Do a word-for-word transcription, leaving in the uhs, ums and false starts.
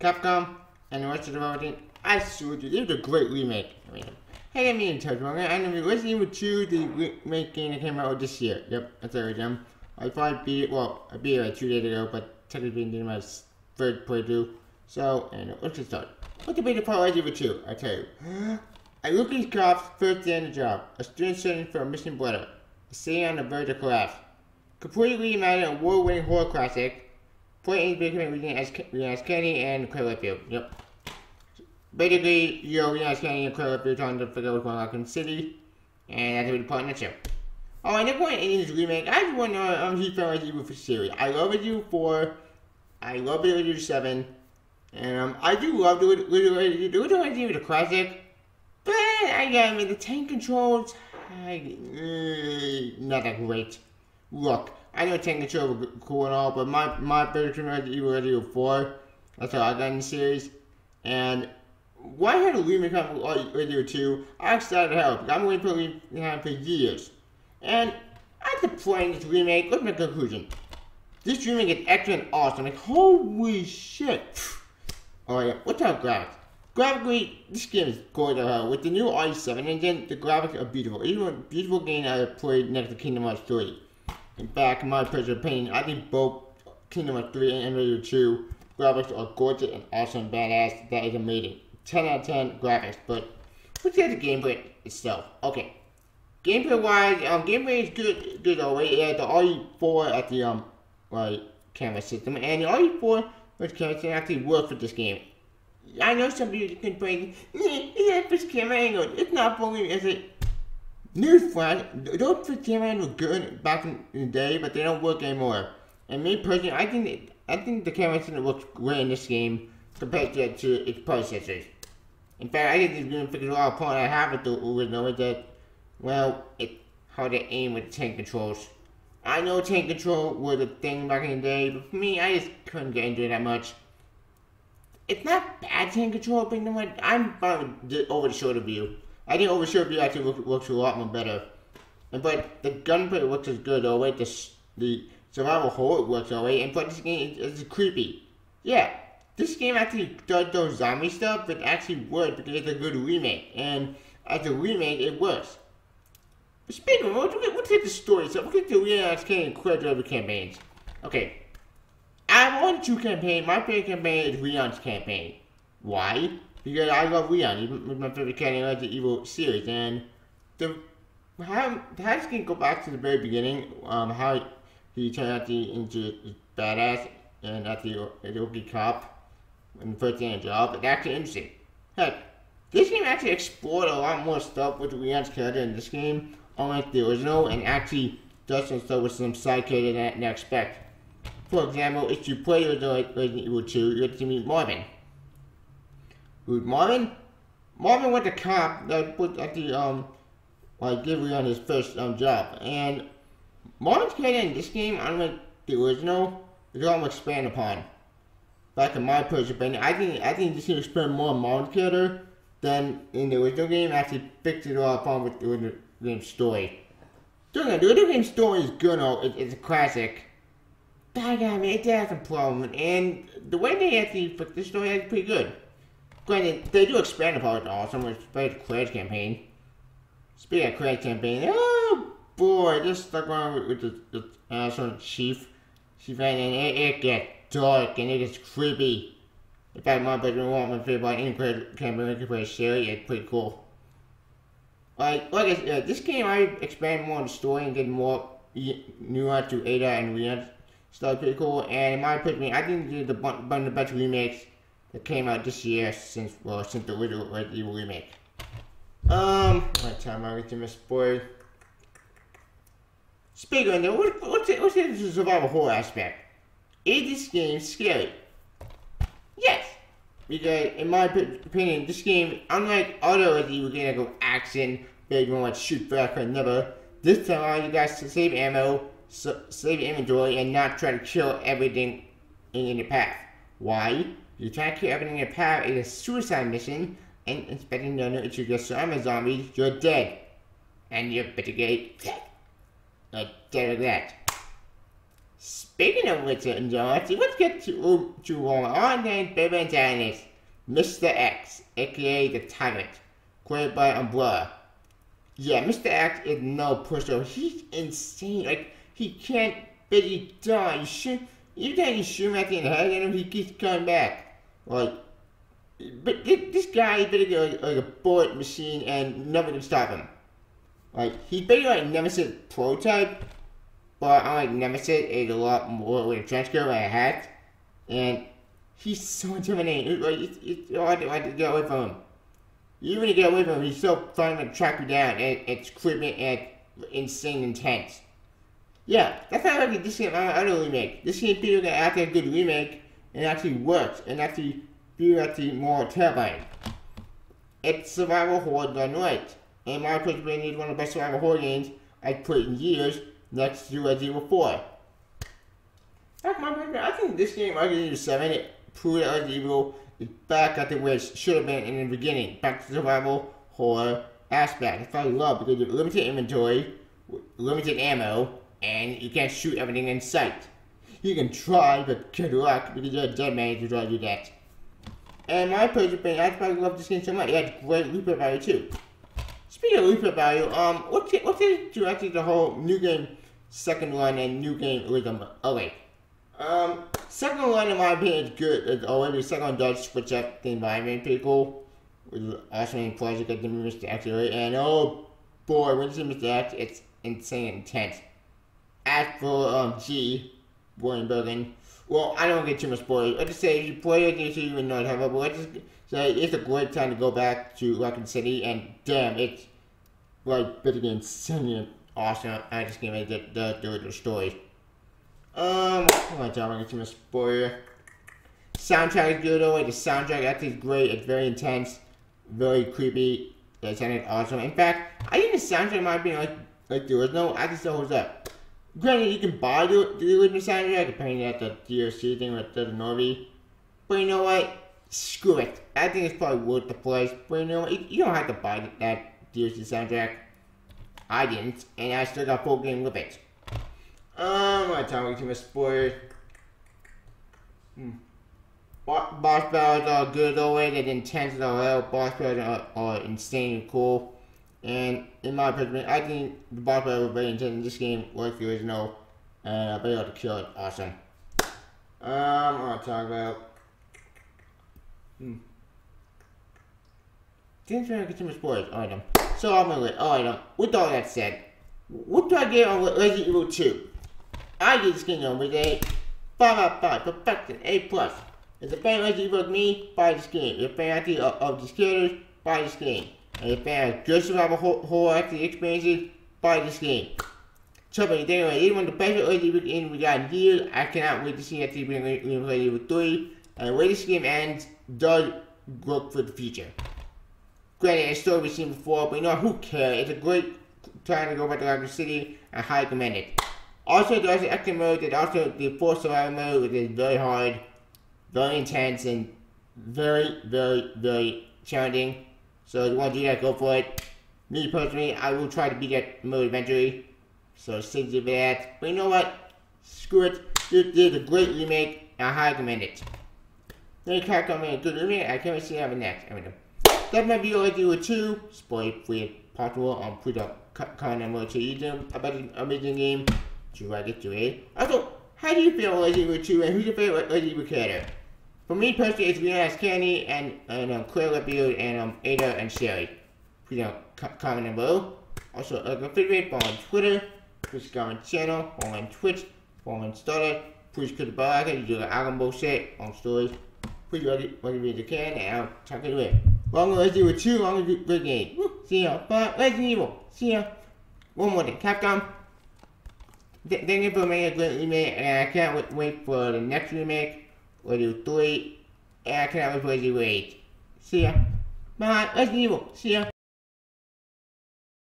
Capcom and the rest of the world team, I sure did. It was a great remake. I mean, hey, I'm Ian Touch. I'm going to Resident Evil two, the remake game that came out this year. Yep, that's all right, um, I probably beat it, well, I beat it like two days ago, but technically did my third playthrough. So, and let's just start. What's the big part of Resident Evil two? I tell you. I look at these cops first day on the job. A student searching for a missing brother. A city on the verge of collapse. Completely reimagined an award-winning horror classic. Playing in between Leon S Kennedy and Claire Redfield. Yep. Basically, you're Leon S Kennedy and Claire Redfield trying to figure out what's going on in the city. And that's a big partnership. Oh, and they're going to end this remake. I just want to know how he found Resident Evil for series. I love Resident Evil four. I love Resident Evil seven. And um, I do love the original Resident Evil, the classic. But I gotta admit, the tank controls, I, uh, not that great. Look, I know tank controls were cool and all, but my my favorite Resident Evil was Resident Evil four. That's all I got in the series. And why had a remake on Resident Evil two? I was excited to help. I'm waiting for it behind for years. And after playing this remake, look at my conclusion. This remake is excellent and awesome. Like, holy shit. Oh yeah, what's up graphics? Graphically, this game is gorgeous. Uh, with the new R E seven engine, the graphics are beautiful. It's a beautiful game I have played next to Kingdom Hearts three. In fact, in my personal opinion, I think both Kingdom Hearts three and Resident Evil two graphics are gorgeous and awesome, badass. That is amazing. ten out of ten graphics, but let's get the gameplay itself. Okay, gameplay wise, um, gameplay is good, good always. It has the R E four at the um, like camera system, and the R E four. Which camera can actually work for this game. I know some people complain, it's first camera angle, it's not fully, is it? Newsflash, those first camera angles were good back in the day, but they don't work anymore. And me personally, I think it, I think the camera system works great in this game compared to, to its predecessors. In fact, I think this game figures a lot of problems I have with the original, that, well, it's how they aim with the tank controls. I know tank control was a thing back in the day, but for me, I just couldn't get into it that much. It's not bad tank control, but you know what? I'm fine with the over-the-shoulder view. I think over-the-shoulder view actually works, works a lot more better. And but the gunplay works as good always. The, the survival horror works always. And but this game is creepy. Yeah, this game actually does those zombie stuff, but actually works because it's a good remake. And as a remake, it works. Speaking of, let's hit the story, so we'll get to Leon S Kennedy and Claire Redfield campaigns. Okay. Out of all the two campaigns, my favorite campaign is Leon's campaign. Why? Because I love Leon. He's my favorite character in the Resident Evil series, and the how this can go back to the very beginning, um, how he turned out to be into badass and at the rookie cop in the first day of the job, but that's interesting. Heck, this game actually explored a lot more stuff with Leon's character in this game. Unlike the original, and actually does some stuff with some side character that I didn't expect. For example, if you play Resident Evil two, you get to meet Marvin. Who's Marvin? Marvin was a cop that was at the, um, like, gave Leon his first um, job. And Marvin's character in this game, unlike the original, is all I'm expand upon. Back in my personal I think I think this game expand more on Marvin's character than in the original game, actually fixed it all upon with the original game story. Don't know, the other game story is good, though. It, it's a classic. But I gotta admit, it has a problem, and the way they actually put this story is pretty good. Granted, they do expand upon it all, so much better to Claire's campaign. Speaking of Claire's campaign, oh boy, this stuck around with, with the, the asshole chief. She ran in, and it, it gets dark, and it gets creepy. In fact, my bedroom won't my favorite any Claire campaign can play Sherry, it's pretty cool. Like, like I said, this game I expand more on the story and get more nuance to Ada and Leon. Stuff pretty cool, and in my opinion, I think this is the one of the best remakes that came out this year since, well, since the original Resident Evil remake. Um, my time I reach this boy. Speaking of that, what, what's it, what's it, the survival horror aspect? Is this game scary? Yes! Because, in my opinion, this game, unlike other Resident Evil games that go action, big one like shoot back or never, this time around you guys to save ammo, so save inventory, and not try to kill everything in, in your path. Why? You try to kill everything in your path is a suicide mission, and expecting no no if you get surrounded by zombies, you're dead. And you're basically dead. Dead like that. Speaking of Richard and George, let's get to, to our online favorite journalist, Mister X, aka the Tyrant, played by Umbrella. Yeah, Mister X is no pushover. He's insane. Like, he can't really die. You shoot, even though you shoot him at the head and he keeps coming back. Like, but this, this guy is basically like, like a bullet machine and nothing can stop him. Like, he's basically like Nemesis prototype, but unlike Nemesis, is a lot more with a trench coat and a hat. And he's so intimidating. Like, it's, it's hard to, hard to get away from him. Even to get away from him, he's so fun to track you down, and it's creepy and insane intense. Yeah, that's how I like this game on other remake. This game people can act like a good remake, and actually works, and actually people actually more terrifying. It's survival horror done right, and my opinion is one of the best survival horror games I've played in years, next to Resident Evil four. That's my opinion. I think this game, Resident Evil seven, it proved that Resident Evil is back at the way it should have been in the beginning, back to the survival horror aspect. That's what I love, because you have limited inventory, limited ammo, and you can't shoot everything in sight. You can try, but good luck, because you're a dead man if you try to do that. And my personal opinion, I probably love this game so much. It has great replay value too. Speaking of replay value, um, what's it, what's it to actually the whole new game second run and new game rhythm? Oh wait. Um, second run in my opinion is good as always. The second one does switch up the environment pretty cool. Which is awesome and pleasure to get the Mister X away. And oh boy, when you see Mister X, it's insane and intense. As for um, G, Warren Bergen, well, I don't get too much spoilers. Let's just say if you play it, you should even know it's happening. But let's just say it's a great time to go back to Raccoon City, and damn, it's like bitterly insane and awesome. I just can't make it the original story. Um, hold on, I don't get too much spoiler. Soundtrack is good, though. The soundtrack actually is great. It's very intense, very creepy. The soundtrack is awesome. In fact, I think the soundtrack might be like like the original. I just still holds up. Granted, you can buy the, the original soundtrack, depending on the D L C thing with the Norby. But you know what? Screw it. I think it's probably worth the price. But you know what? You, you don't have to buy the, that D L C soundtrack. I didn't, and I still got full game with it. Um, I'm not talking too much spoilers. Hmm. Boss battles are good always. They're intense as hell. Boss battles are, are insanely cool. And in my opinion, I think the boss battle was very intense in this game, like the original, and I bet you ought to kill it. Awesome. Um, I'll talk about. Hmm. Didn't try to get too much spoilers. Alright, um. So I'm gonna wait. Alright, um. With all that said, what do I get on Resident Evil two? I give this game on with a five out of five, perfection, A plus. If you're a fan of Resident Evil like me, buy this game. If you're a fan of, of the characters, buy this game. And if you have good survival horror action experiences, buy this game. So, but anyway, it's one of the best Resident Evil games we got in years. I cannot wait to see that T V in Resident Evil three. And the way this game ends does look for the future. Granted, it's a story we've seen before, but you know, who cares? It's a great time to go back to Raccoon City, and highly recommend it. Also, there's an extra mode, there's also the full survival mode, which is very hard, very intense, and very, very, very challenging. So if you want to do that, go for it. Me personally, I will try to beat that mode eventually. So stick to that. But you know what? Screw it. This is a great remake, and I highly recommend it. Thank you, Capcom, made a good remake. I can't wait to see what happens next. I mean, that's my video I do with two. Spoil free if possible on pre dot com and more to YouTube about an amazing game. Do I get to it? Also, how do you feel with Resident Evil two, and who's your favorite Resident Evil character? For me personally, it's Leon S Kennedy and, and um, Claire Redfield and um, Ada and Sherry. Please don't c comment down below. Also, like a favorite, follow on Twitter, please subscribe on my channel, follow on Twitch, follow on Starter. Please click the bell icon, you do the album bullshit on stories. Please like it like if you can, and I'll talk to you later. Long as you with two, long as you good game. Woo, see ya. Bye, Resident Evil. See ya. One more thing, Capcom. Th thank you for making a great remake, and I can't wait, wait for the next remake. Resident Evil three, and I cannot replace you with eight. See ya. Bye. Resident Evil. See ya.